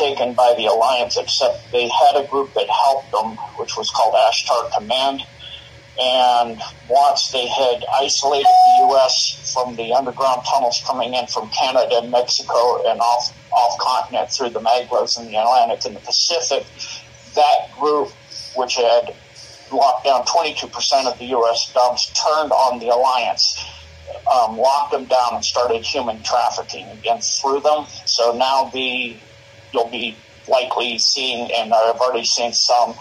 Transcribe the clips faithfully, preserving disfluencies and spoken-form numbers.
taken by the Alliance, except they had a group that helped them, which was called Ashtar Command. And once they had isolated the U S from the underground tunnels coming in from Canada and Mexico and off, off continent through the Maglev and the Atlantic and the Pacific, that group, which had locked down twenty-two percent of the U S dumps, turned on the Alliance, um, locked them down, and started human trafficking again through them. So now the you'll be likely seeing, and I've already seen some,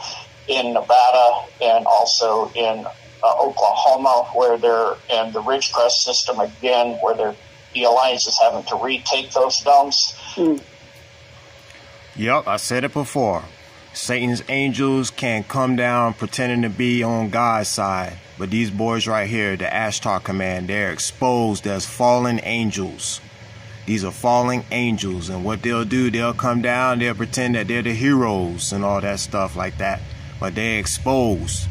in Nevada and also in uh, Oklahoma, where they're in the Ridgecrest system again, where they're, the Alliance is having to retake those dumps. Mm. Yep, I said it before. Satan's angels can come down pretending to be on God's side, but these boys right here, the Ashtar Command, they're exposed as fallen angels. These are falling angels, and what they'll do, they'll come down, they'll pretend that they're the heroes and all that stuff like that. But they're exposed.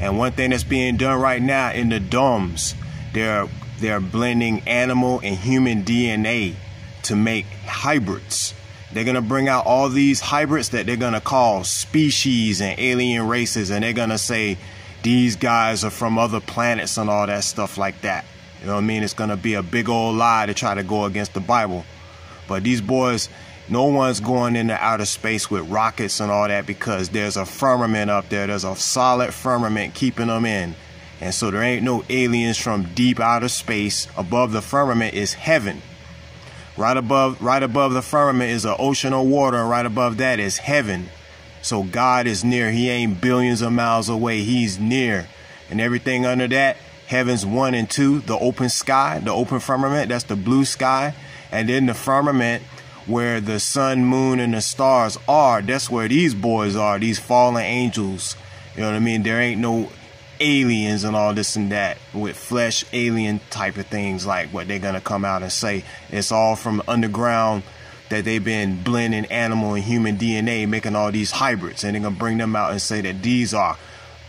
And one thing that's being done right now in the D U M Bs, they're they're blending animal and human D N A to make hybrids. They're gonna bring out all these hybrids that they're gonna call species and alien races, and they're gonna say these guys are from other planets and all that stuff like that. You know what I mean? It's gonna be a big old lie to try to go against the Bible. But these boys, no one's going into outer space with rockets and all that, because there's a firmament up there. There's a solid firmament keeping them in. And so there ain't no aliens from deep outer space. Above the firmament is heaven. Right above, right above the firmament is an ocean of water. And right above that is heaven. So God is near. He ain't billions of miles away. He's near. And everything under that, heavens one and two, the open sky, the open firmament, that's the blue sky. And then the firmament, where the sun, moon, and the stars are, that's where these boys are, these fallen angels. You know what I mean? There ain't no aliens and all this and that with flesh alien type of things like what they're going to come out and say. It's all from underground that they've been blending animal and human D N A, making all these hybrids. And they're going to bring them out and say that these are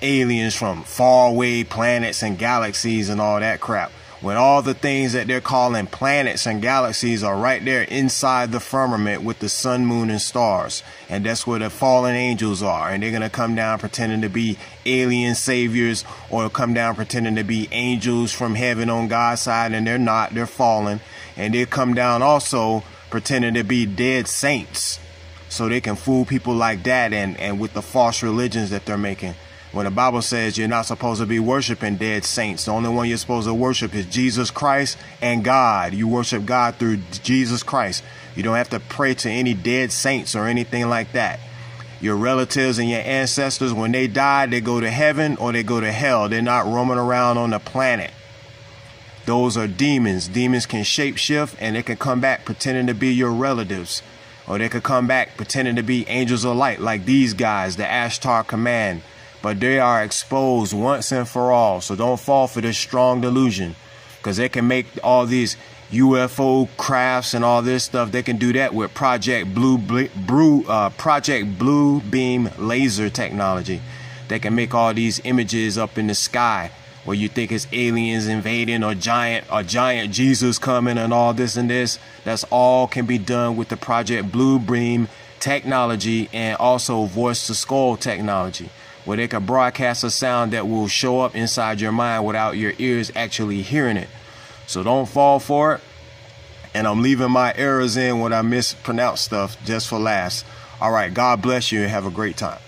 aliens from faraway planets and galaxies and all that crap, when all the things that they're calling planets and galaxies are right there inside the firmament with the sun, moon, and stars. And that's where the fallen angels are. And they're going to come down pretending to be alien saviors, or come down pretending to be angels from heaven on God's side. And they're not. They're fallen. And they come down also pretending to be dead saints, so they can fool people like that, and, and with the false religions that they're making. When the Bible says you're not supposed to be worshiping dead saints, the only one you're supposed to worship is Jesus Christ and God. You worship God through Jesus Christ. You don't have to pray to any dead saints or anything like that. Your relatives and your ancestors, when they die, they go to heaven or they go to hell. They're not roaming around on the planet. Those are demons. Demons can shapeshift, and they can come back pretending to be your relatives. Or they could come back pretending to be angels of light like these guys, the Ashtar Command. But they are exposed once and for all. So don't fall for this strong delusion, because they can make all these U F O crafts and all this stuff. They can do that with Project Blue, Blue, uh, Project Blue Beam laser technology. They can make all these images up in the sky where you think it's aliens invading or giant or giant Jesus coming and all this and this. That's all can be done with the Project Blue Beam technology, and also voice to skull technology, where they can broadcast a sound that will show up inside your mind without your ears actually hearing it. So don't fall for it. And I'm leaving my errors in when I mispronounce stuff just for laughs. All right, God bless you and have a great time.